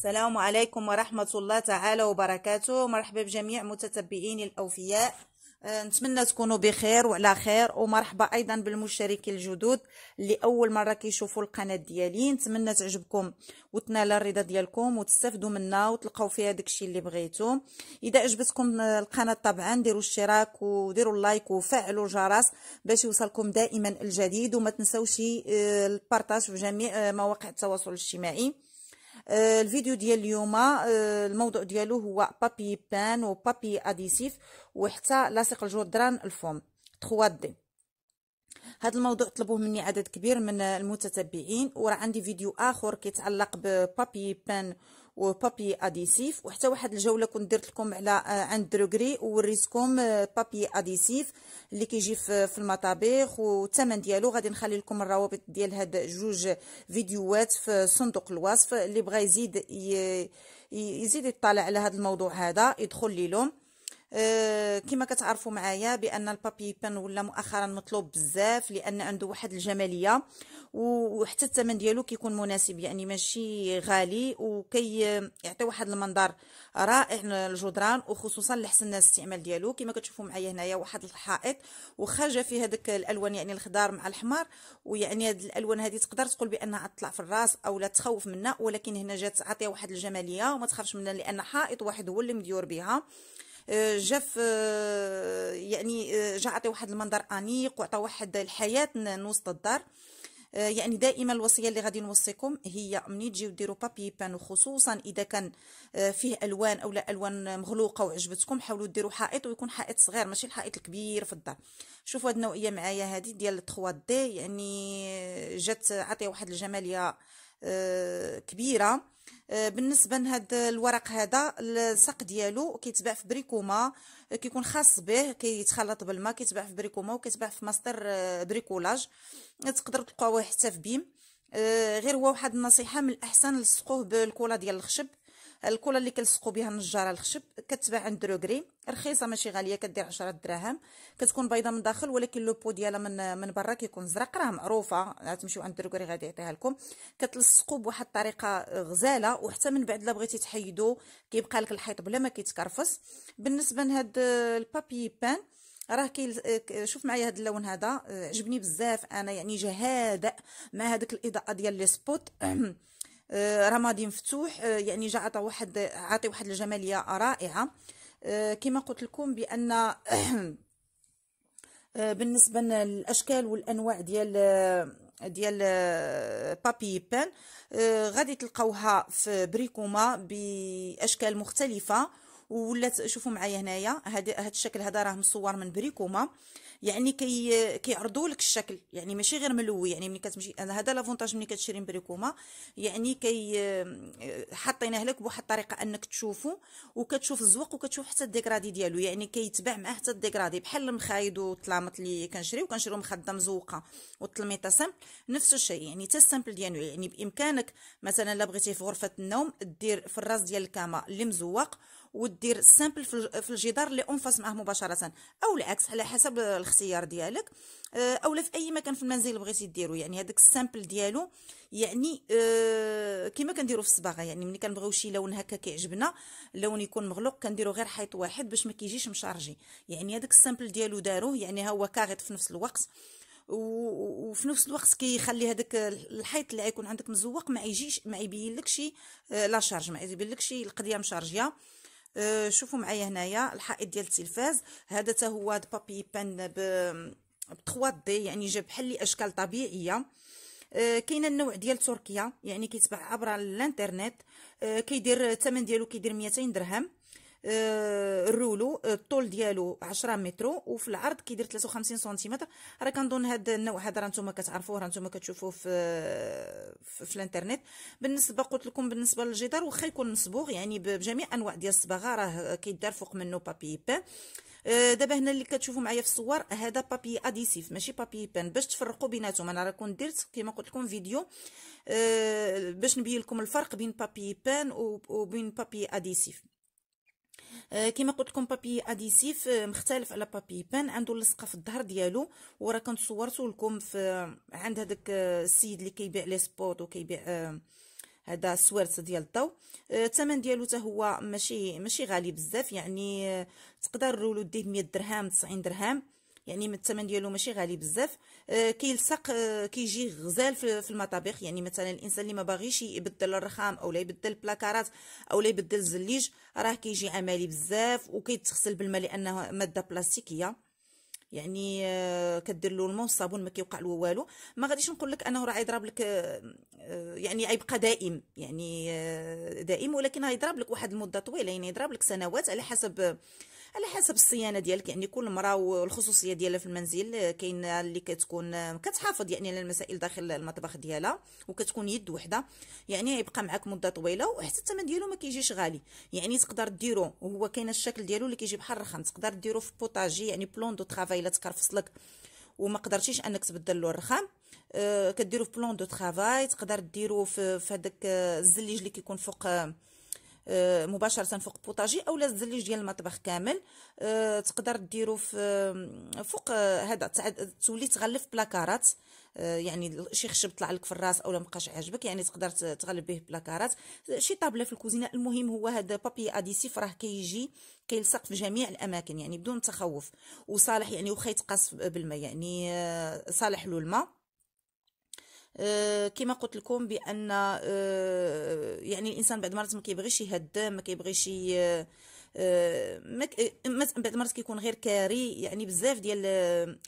السلام عليكم ورحمة الله تعالى وبركاته. مرحبا بجميع متتبعين الأوفياء، نتمنى تكونوا بخير وعلى خير، ومرحبا أيضا بالمشتركين الجدد اللي أول مرة كيشوفوا القناة ديالي. نتمنى تعجبكم وتنال الرضا ديالكم وتستفدوا منها وتلقاو فيها داكشي اللي بغيتو. إذا عجبتكم القناة طبعا ديروا الاشتراك وديروا اللايك وفعلوا الجرس باش يوصلكم دائما الجديد، وما تنسوش البارطاج في جميع مواقع التواصل الاجتماعي. الفيديو ديال اليوم الموضوع ديالو هو بابي بان وبابي اديسيف وحتى لاصق الجدران الفوم 3D. هذا الموضوع طلبوه مني عدد كبير من المتتبعين، وراه عندي فيديو اخر كيتعلق ببابي بان وبابي اديسيف، وحتى واحد الجوله كنت درت لكم على عند دروغري ووريتكم بابي اديسيف اللي كيجي في المطابخ والثمن ديالو. غادي نخلي لكم الروابط ديال هاد جوج فيديوهات في صندوق الوصف، اللي بغى يزيد يطلع على هاد الموضوع هذا يدخل ليهم. كما كتعرفوا معايا بان البابي بان ولا مؤخرا مطلوب بزاف لان عنده واحد الجماليه، وحتى الثمن ديالو كيكون مناسب، يعني ماشي غالي، وكيعطي واحد المنظر رائع للجدران وخصوصا لحسن الاستعمال ديالو. كما كتشوفوا معايا هنايا واحد الحائط وخرج فيه هذاك الالوان، يعني الخضار مع الحمر، ويعني هاد الالوان هذه تقدر تقول بانها تطلع في الراس او لا تخوف منها، ولكن هنا جات عطيها واحد الجماليه وما تخافش منها لان حائط واحد هو اللي مديور بها. جاف يعني جا عطي واحد المنظر انيق وعطى واحد الحياه وسط الدار. يعني دائما الوصيه اللي غادي نوصيكم هي ملي تجيو ديروا بابي بان، وخصوصا اذا كان فيه الوان او لا الوان مغلوقه وعجبتكم، حاولوا ديروا حائط ويكون حائط صغير ماشي الحائط الكبير في الدار. شوفوا هاد النوعيه معايا هذه ديال 3D، يعني جات عطي واحد الجماليه كبيره. بالنسبه لهاد الورق هذا الساق ديالو كيتباع في بريكوما، كيكون خاص به كيتخلط بالماء، كيتباع في بريكوما وكيتباع في مصدر بريكولاج، تقدروا تلقاوه حتى في بيم. غير هو واحد النصيحه، من الاحسن لصقوه بالكولا ديال الخشب، الكولا اللي كنلصقوا بها النجاره الخشب، كتباع عند دروغري، رخيصه ماشي غاليه، كدير 10 دراهم، كتكون بيضه من داخل ولكن لو بو ديالها من برا كيكون زرق، راه معروفه، غتمشيو عند دروغري غادي يعطيها لكم. كتلصقوا بواحد الطريقه غزاله، وحتى من بعد لا بغيتي تحيدو كيبقى لك الحيط بلا ما كيتكرفس. بالنسبه لهاد البابي بان راه شوف معايا هاد اللون هذا عجبني بزاف انا، يعني جا هادئ مع هاديك الاضاءه ديال لي سبوت. رمادي مفتوح، يعني جا عطى واحد الجماليه رائعه. كما قلت لكم بان بالنسبه للاشكال والانواع ديال بابي بان غادي تلقاوها في بريكوما باشكال مختلفه، ولات شوفوا معايا هنايا هذا الشكل هذا راه مصور من بريكوما، يعني كيعرضوا لك الشكل، يعني ماشي غير ملوي، يعني ملي كتمشي هذا لافونتاج ملي كتشري من بريكوما، يعني حاطينه لك بواحد الطريقه انك تشوفه وكتشوف الزوق وكتشوف حتى الديكرادي ديالو، يعني كيتباع معاه حتى الديكرادي بحال المخايد والطلامط اللي كنشريو مخده مزوقه والتلميطه سامبل، نفس الشيء يعني حتى السامبل ديالو. يعني بامكانك مثلا لا بغيتي في غرفه النوم دير في الراس ديال الكامه اللي مزوق ودير السامبل في الجدار اللي انفاس معه مباشره، او العكس على حسب الاختيار ديالك، اولا في اي مكان في المنزل بغيتي ديرو. يعني هذاك السامبل ديالو يعني كما كنديرو في الصباغه، يعني ملي كنبغيو شي لون هكا كيعجبنا، لون يكون مغلوق، كنديرو غير حيط واحد باش ما كيجيش مشارجي. يعني هذاك السامبل ديالو داروه، يعني ها هو كاغيط في نفس الوقت، وفي نفس الوقت كيخلي هذاك الحيط اللي غيكون عندك مزوق ما يبينلكش لا شارج، ما يبينلكش القضيه مشارجيه. شوفوا معايا هنايا الحائط ديال التلفاز هذا تا هو بابي بان ب 3D، يعني جاب بحال لي اشكال طبيعيه. كاين النوع ديال تركيا، يعني كيتباع عبر الانترنت، كيدير الثمن ديالو كيدير 200 درهم. الرولو الطول ديالو 10 متر وفي العرض كيدير 53 سنتيمتر. راه كنظن هذا النوع هذا راه نتوما كتعرفوه، راه نتوما كتشوفوه في الانترنت. بالنسبه قلت لكم بالنسبه للجدار واخا يكون مصبوغ، يعني بجميع انواع ديال الصباغه راه كيدار فوق منه بابي بان. دابا هنا اللي كتشوفوا معايا في الصور هذا بابي اديسيف ماشي بابي بان، باش تفرقوا بيناتهم. انا راه كنت درت كما قلت لكم فيديو باش نبين لكم الفرق بين بابي بان وبين بابي اديسيف. كما قلت لكم بابي اديسيف مختلف على بابي بان، عنده اللصقه في الظهر ديالو، وراه كنت صورته لكم عند هذاك السيد اللي كيبيع لي سبوت وكيبيع هذا سويرت ديال الضو. الثمن ديالو حتى هو ماشي غالي بزاف، يعني تقدر نقولوا ديه 100 درهم 90 درهم، يعني من الثمن ديالو ماشي غالي بزاف. كيلصق، كيجي غزال في المطابخ. يعني مثلا الانسان اللي ما باغيش يبدل الرخام او لا يبدل البلاكارات او لا يبدل الزليج، راه كيجي عملي بزاف وكيتغسل بالماء لانه ماده بلاستيكيه، يعني كدير له الماء والصابون ما كيوقع له والو. ما غاديش نقول لك انه راه يضرب لك، يعني غيبقى دائم، يعني دائم، ولكن غيضرب لك واحد المده طويله، يعني يضرب لك سنوات على حسب الصيانه ديالك. يعني كل مراه والخصوصيه ديالها في المنزل. كاين اللي كتكون كتحافظ يعني على المسائل داخل المطبخ ديالها وكتكون يد وحده، يعني يبقى معك مده طويله، وحتى الثمن ديالو ما كيجيش غالي. يعني تقدر ديرو، وهو كاين الشكل ديالو اللي كيجي بحال الرخام، تقدر ديرو في بوطاجي، يعني بلون دو طرافاي. الا تكرفص لك وما قدرتيش انك تبدل له الرخام، كديرو في بلون دو طرافاي. تقدر ديرو في هذاك الزليج اللي كيكون فوق مباشره فوق بوطاجي، اولا الزليج ديال المطبخ كامل. تقدر ديرو فوق هذا، تولي تغلف بلاكارات، يعني شي خشب طلع لك في الراس اولا مابقاش عاجبك، يعني تقدر تغلف به بلاكارات، شي طابله في الكوزينه. المهم هو هذا بابي اديسيف راه كيجي كيلصق في جميع الاماكن، يعني بدون تخوف، وصالح يعني وخا يتقاس بالماء، يعني صالح له الماء. كما قلت لكم بان يعني الانسان بعد مرات ما كيبغيش يهدم، ما كيبغيش بعد مرات كيكون غير كاري، يعني بزاف ديال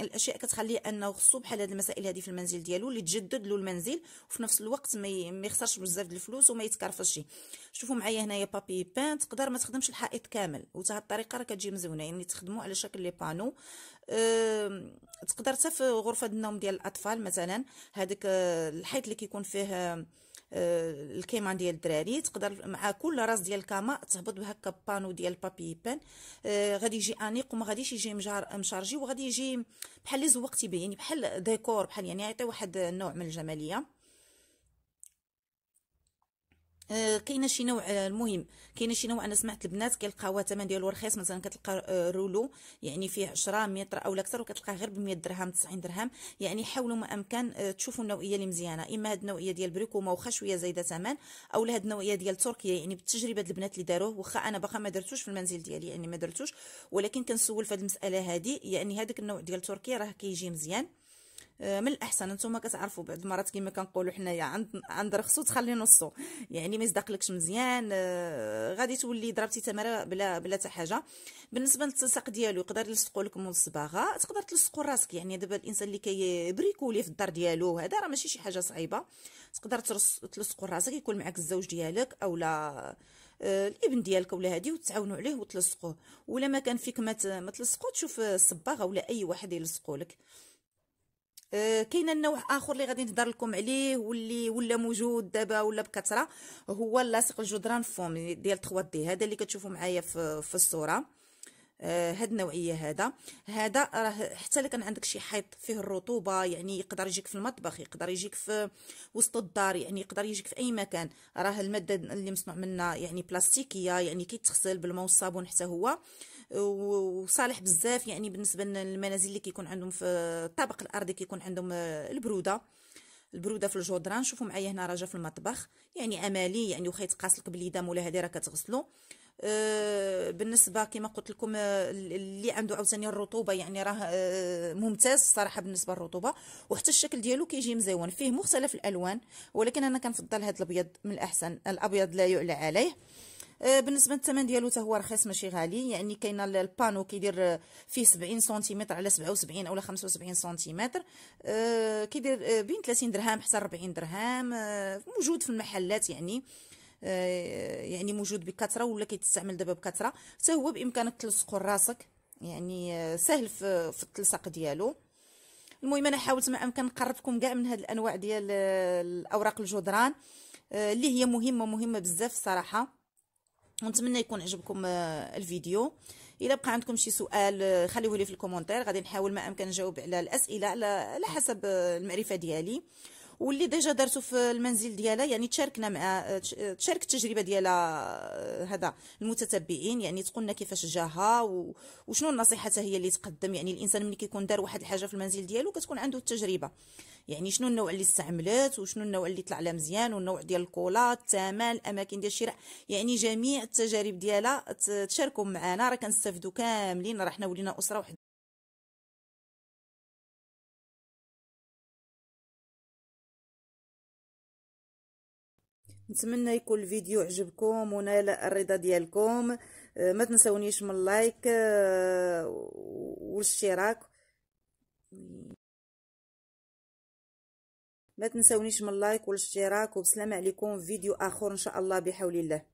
الاشياء كتخليه انه خصو بحال هاد المسائل هذه في المنزل ديالو اللي تجدد له المنزل، وفي نفس الوقت ما يخسرش بزاف ديال الفلوس وما يتكرفصش. شوفوا معايا هنايا بابي بان تقدر ما تخدمش الحائط كامل، وتا هاد الطريقه راه كتجي مزيونه، يعني تخدموا على شكل لي بانو. تقدر حتى في غرفه النوم ديال الاطفال مثلا، هذاك الحيط اللي كيكون فيه الكيمان ديال الدراري، تقدر مع كل راس ديال الكاما تهبط بهكا بانو ديال بابي بان. غادي يجي انيق وما غاديش يجي مشارجي، وغادي يجي بحال لي زوقتي به، يعني بحال ديكور، بحال يعني يعطي واحد النوع من الجماليه. كاينه شي نوع، المهم كاينه شي نوع انا سمعت البنات كيلقاوه الثمن ديالو رخيص، مثلا كتلقى رولو يعني فيه 10 متر او اكثر، وكتلقاه غير ب 100 درهم 90 درهم. يعني حاولوا ما امكن تشوفوا النوعيه اللي مزيانه، اما هاد النوعيه ديال بريكوما واخا شويه زايده ثمن، اولا هاد النوعيه ديال تركيا، يعني بالتجربه ديال البنات اللي داروه، واخا انا باقا ما درتوش في المنزل ديالي، يعني ما درتوش، ولكن كنسول في هاد المساله هادي، يعني هذاك النوع ديال تركيا راه كيجي مزيان. من الاحسن نتوما كتعرفوا بعض المرات كما كنقولوا حنايا عند رخصو تخلي نصو، يعني ما يصدقلكش مزيان، غادي تولي ضربتي تمره بلا حتى حاجه. بالنسبه للتلصيق ديالو يقدر يلصقوا لكم الصباغه، تقدر تلصقوا راسك، يعني دابا الانسان اللي كيبريكولي في الدار ديالو هذا راه ماشي شي حاجه صعيبه، تقدر تلصقوا راسك، يكون معك الزوج ديالك اولا الابن ديالك ولا هادي، وتعاونوا عليه وتلصقوه. ولا ما كان فيك ما تلصقوا، تشوف الصباغه ولا اي واحد يلصقوا لك. كاين النوع اخر اللي غادي نهضر لكم عليه واللي ولا موجود دابا ولا بكثره، هو اللاصق الجدران فوم ديال 3D، هذا اللي كتشوفوا معايا في الصوره. هاد النوعيه هذا راه حتى اللي كان عندك شي حيط فيه الرطوبه، يعني يقدر يجيك في المطبخ، يقدر يجيك في وسط الدار، يعني يقدر يجيك في اي مكان. راه الماده اللي مصنوع منها يعني بلاستيكيه، يعني كيتغسل بالماء والصابون حتى هو، وصالح بزاف يعني بالنسبه للمنازل اللي كيكون عندهم في الطابق الارضي، كيكون عندهم البروده في الجدران. شوفوا معايا هنا راه جا في المطبخ، يعني عملي، يعني واخا يتقاس لك باليدام ولا هذه راه كتغسلو. بالنسبه كما قلت لكم اللي عنده عاوتاني الرطوبه، يعني راه ممتاز الصراحه بالنسبه للرطوبه، وحتى الشكل ديالو كيجي مزيون، فيه مختلف الالوان، ولكن انا كنفضل هذا الابيض من الاحسن، الابيض لا يعلى عليه. بالنسبه للثمن ديالو حتى هو رخيص ماشي غالي، يعني كاينه البانو كيدير فيه 70 سنتيمتر على 77 اولا 75 سنتيمتر، كيدير بين 30 درهم حتى 40 درهم، موجود في المحلات، يعني موجود بكثره ولا كيتستعمل دابا بكثره. حتى هو بامكانك تلصقو راسك، يعني سهل في التلصق ديالو. المهم انا حاولت ما امكن نقربكم كاع من هاد الانواع ديال الاوراق الجدران اللي هي مهمه بزاف الصراحه. ونتمنى يكون عجبكم الفيديو. الا بقى عندكم شي سؤال خليوه لي في الكومونتير، غادي نحاول ما امكن نجاوب على الاسئله على حسب المعرفه ديالي. واللي ديجا دارته في المنزل ديالها، يعني تشاركنا مع تشارك التجربه ديالها هذا المتتبعين، يعني تقول لنا كيفاش جاها وشنو النصيحه هي اللي تقدم. يعني الانسان ملي كيكون دار واحد الحاجه في المنزل ديالو كتكون عنده التجربه، يعني شنو النوع اللي استعملت وشنو النوع اللي طلع لها مزيان والنوع ديال الكولا، الثمن، الاماكن ديال الشراء، يعني جميع التجارب ديالها تشاركوا معنا، راه كنستافدوا كاملين، راه حنا ولينا اسره واحده. نتمنى يكون الفيديو عجبكم ونال الرضا ديالكم، ما تنسونيش من اللايك والاشتراك، وبسلام عليكم. فيديو آخر إن شاء الله بحول الله.